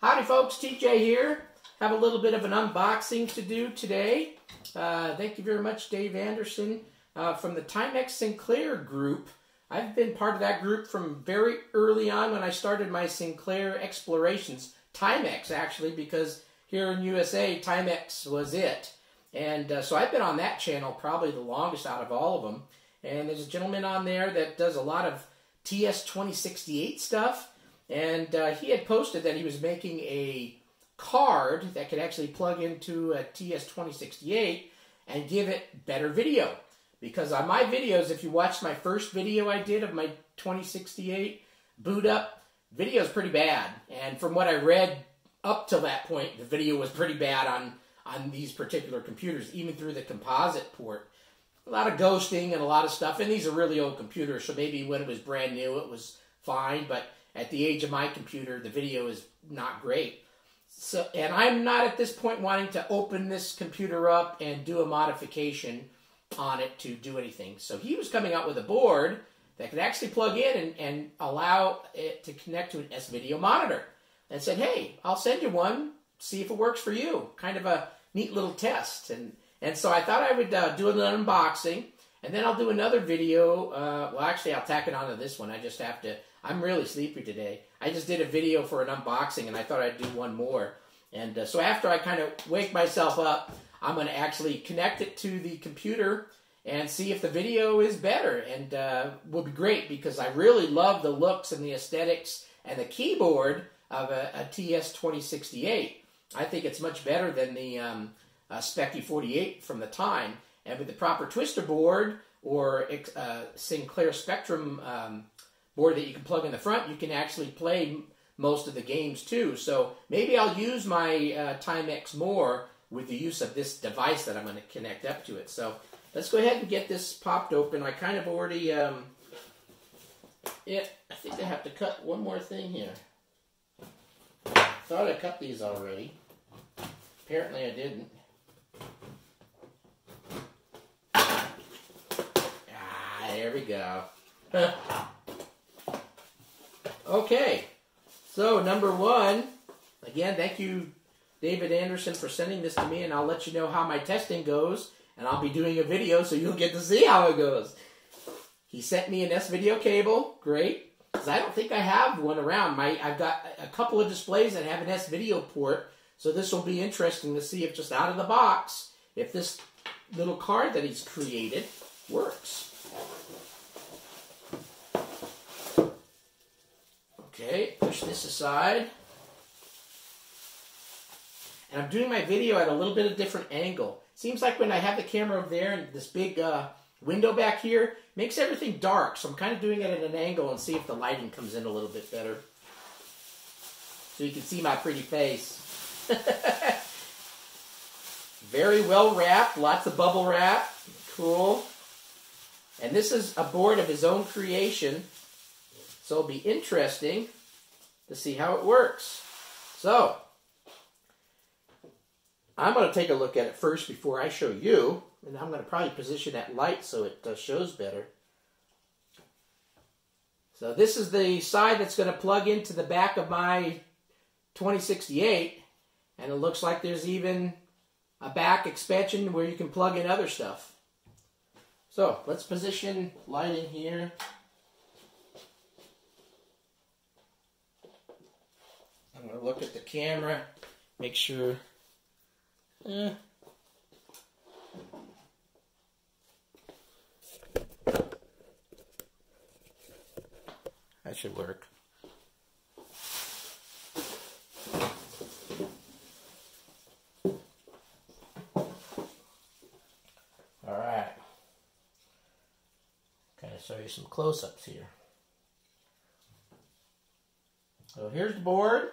Howdy folks, TJ here. Have a little bit of an unboxing to do today. Thank you very much, Dave Anderson from the Timex Sinclair group. I've been part of that group from very early on when I started my Sinclair explorations. Timex, actually, because here in USA, Timex was it. And so I've been on that channel probably the longest out of all of them. And there's a gentleman on there that does a lot of TS2068 stuff. And he had posted that he was making a card that could actually plug into a TS2068 and give it better video. Because on my videos, if you watched my first video I did of my 2068 boot up, video is pretty bad. And from what I read up till that point, the video was pretty bad on these particular computers, even through the composite port. A lot of ghosting and a lot of stuff. And these are really old computers, so maybe when it was brand new, it was fine. But at the age of my computer, the video is not great. So, and I'm not at this point wanting to open this computer up and do a modification on it to do anything. So he was coming out with a board that could actually plug in and allow it to connect to an S-Video monitor. And said, hey, I'll send you one, see if it works for you. Kind of a neat little test. And so I thought I would do an unboxing. And then I'll do another video. Well, actually, I'll tack it onto this one. I just have to... I'm really sleepy today. I just did a video for an unboxing, and I thought I'd do one more. And so after I kind of wake myself up, I'm going to actually connect it to the computer and see if the video is better. And will be great, because I really love the looks and the aesthetics and the keyboard of a TS2068. I think it's much better than the Speccy 48 from the time. And with the proper twister board or Sinclair Spectrum board that you can plug in the front, you can actually play most of the games too. So maybe I'll use my Timex more with the use of this device that I'm going to connect up to it. So let's go ahead and get this popped open. I kind of already, I think I have to cut one more thing here. Thought I cut these already. Apparently I didn't. There we go. Okay, so number one, again, thank you, David Anderson, for sending this to me, and I'll let you know how my testing goes, and I'll be doing a video so you'll get to see how it goes. He sent me an S-Video cable, great, because I don't think I have one around. I've got a couple of displays that have an S-Video port, so this will be interesting to see if just out of the box, if this little card that he's created works. Okay, push this aside. And I'm doing my video at a little bit of different angle. Seems like when I have the camera over there and this big window back here, makes everything dark. So I'm kind of doing it at an angle and see if the lighting comes in a little bit better. So you can see my pretty face. Very well wrapped, lots of bubble wrap. Cool. And this is a board of his own creation, so it'll be interesting to see how it works. So, I'm going to take a look at it first before I show you, and I'm going to probably position that light so it shows better. So this is the side that's going to plug into the back of my 2068, and it looks like there's even a back expansion where you can plug in other stuff. So, let's position light in here. I'm going to look at the camera, make sure. That should work. Show you some close-ups here. So here's the board.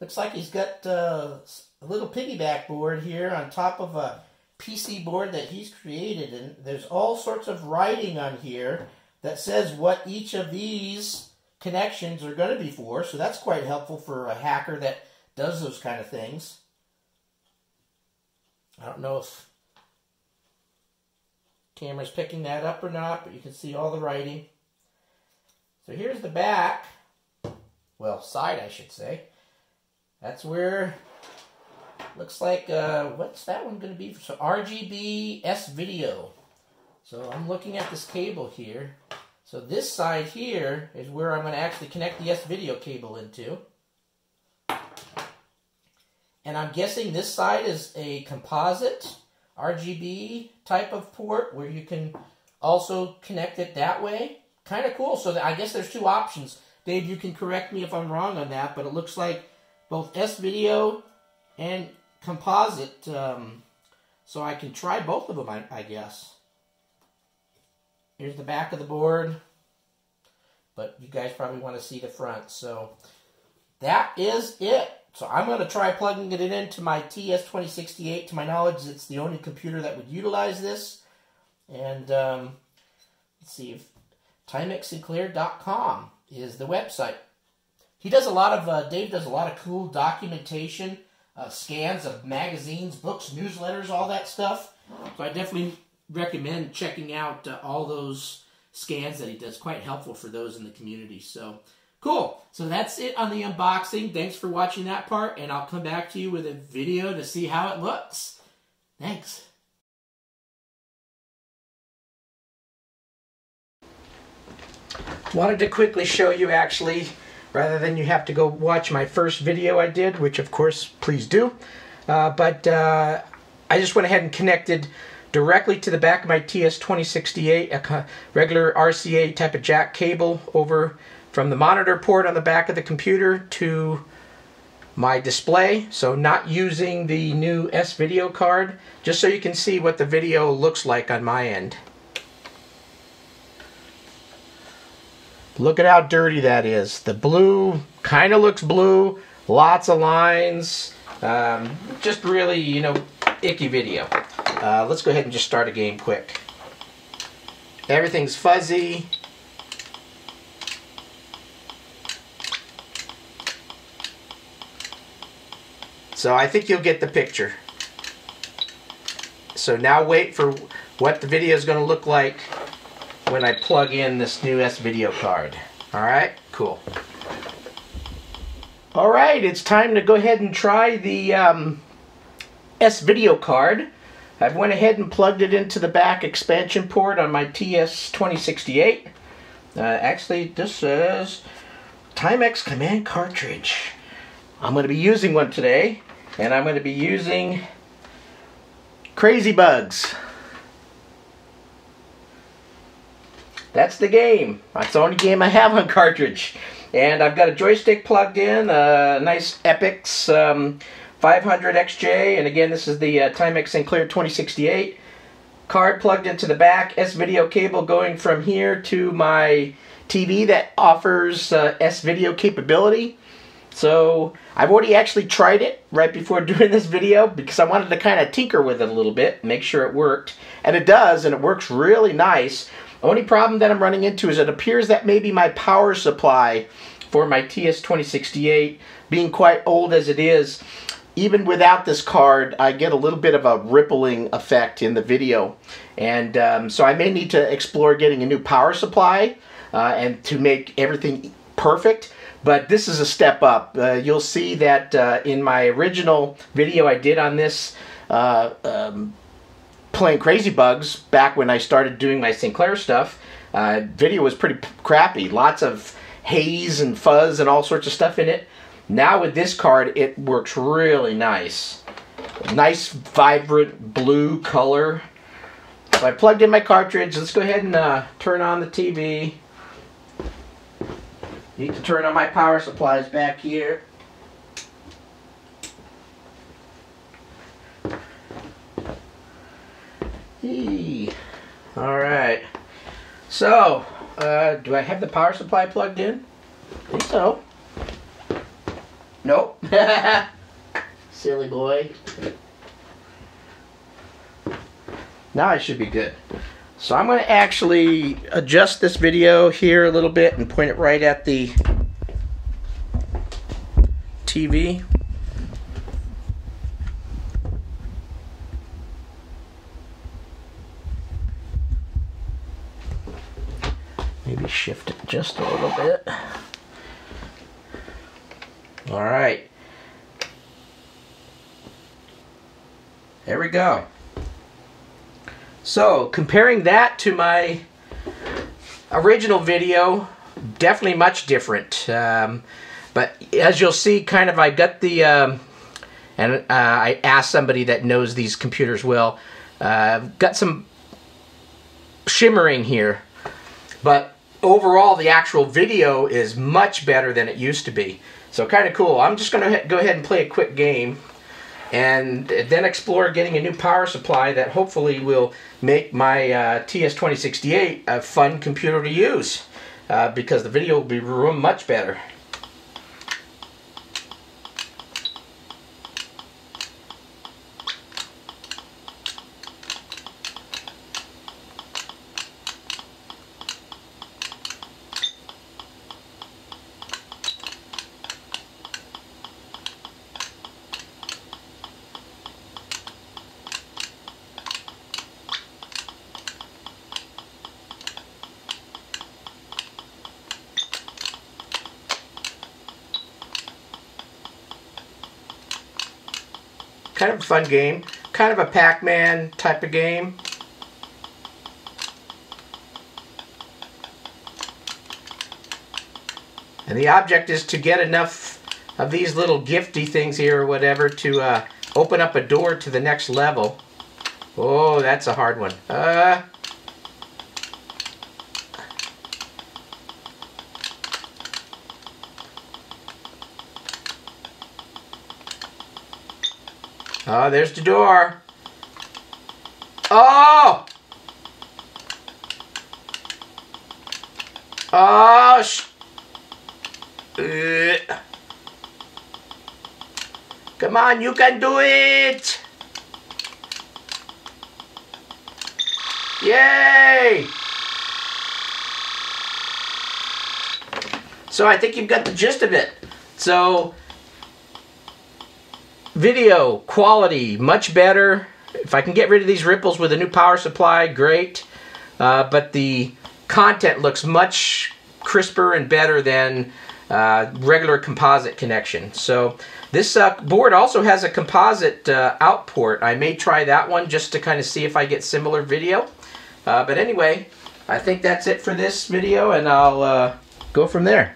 Looks like he's got a little piggyback board here on top of a PC board that he's created, and there's all sorts of writing on here that says what each of these connections are going to be for, so that's quite helpful for a hacker that does those kind of things. I don't know if camera's picking that up or not, but you can see all the writing. So here's the back, well, side I should say, that's where, looks like, what's that one going to be? So RGB S-Video. So I'm looking at this cable here. So this side here is where I'm going to actually connect the S-Video cable into. And I'm guessing this side is a composite RGB type of port where you can also connect it that way. Kind of cool. So I guess there's two options. Dave, you can correct me if I'm wrong on that, but it looks like both S-Video and composite, so I can try both of them, I guess. Here's the back of the board, but you guys probably want to see the front. So that is it. So I'm going to try plugging it into my TS2068. To my knowledge, it's the only computer that would utilize this. And let's see if TIMEXSINCLAIR.COM is the website. He does a lot of, Dave does a lot of cool documentation, scans of magazines, books, newsletters, all that stuff. So I definitely recommend checking out all those scans that he does. Quite helpful for those in the community. So cool. So that's it on the unboxing. Thanks for watching that part, and I'll come back to you with a video to see how it looks. Thanks. Wanted to quickly show you, actually, rather than you have to go watch my first video I did, which of course please do, but I just went ahead and connected directly to the back of my TS2068, a regular RCA type of jack cable over from the monitor port on the back of the computer to my display, so not using the new S-Video card, just so you can see what the video looks like on my end. Look at how dirty that is. The blue kind of looks blue, lots of lines, just really, you know, icky video. Let's go ahead and just start a game quick. Everything's fuzzy. So I think you'll get the picture. So now wait for what the video is going to look like when I plug in this new S-Video card. Alright, cool. Alright, it's time to go ahead and try the S-Video card. I've went ahead and plugged it into the back expansion port on my TS2068. Actually, this is Timex Command Cartridge. I'm going to be using one today, and I'm going to be using Crazy Bugs. That's the game. That's the only game I have on cartridge. And I've got a joystick plugged in, a nice Epyx 500XJ. And again, this is the Timex Sinclair 2068 card plugged into the back. S-Video cable going from here to my TV that offers S-Video capability. So I've already actually tried it right before doing this video because I wanted to kind of tinker with it a little bit, make sure it worked. And it does, and it works really nice. Only problem that I'm running into is it appears that maybe my power supply for my TS2068, being quite old as it is, even without this card, I get a little bit of a rippling effect in the video. And so I may need to explore getting a new power supply and to make everything perfect. But this is a step up. You'll see that in my original video I did on this playing Crazy Bugs back when I started doing my Sinclair stuff, video was pretty crappy. Lots of haze and fuzz and all sorts of stuff in it. Now with this card, it works really nice. Nice, vibrant blue color. So I plugged in my cartridge. Let's go ahead and turn on the TV. Need to turn on my power supplies back here. Alright, so do I have the power supply plugged in? I think so. Nope. Silly boy. Now I should be good. So I'm going to actually adjust this video here a little bit and point it right at the TV. Maybe shift it just a little bit. Alright, There we go. So comparing that to my original video, definitely much different. But as you'll see, kind of I got the, I asked somebody that knows these computers well, got some shimmering here, but overall the actual video is much better than it used to be. So kind of cool. I'm just going to go ahead and play a quick game and then explore getting a new power supply that hopefully will make my TS2068 a fun computer to use, because the video will be much better. Kind of a fun game, kind of a Pac-Man type of game. And the object is to get enough of these little gifty things here or whatever to open up a door to the next level. Oh, that's a hard one. Oh, there's the door. Oh! Oh, come on, you can do it! Yay! So I think you've got the gist of it. So video quality much better. If I can get rid of these ripples with a new power supply, great. But the content looks much crisper and better than regular composite connection. So this board also has a composite out port. I may try that one just to kind of see if I get similar video. But anyway, I think that's it for this video, and I'll go from there.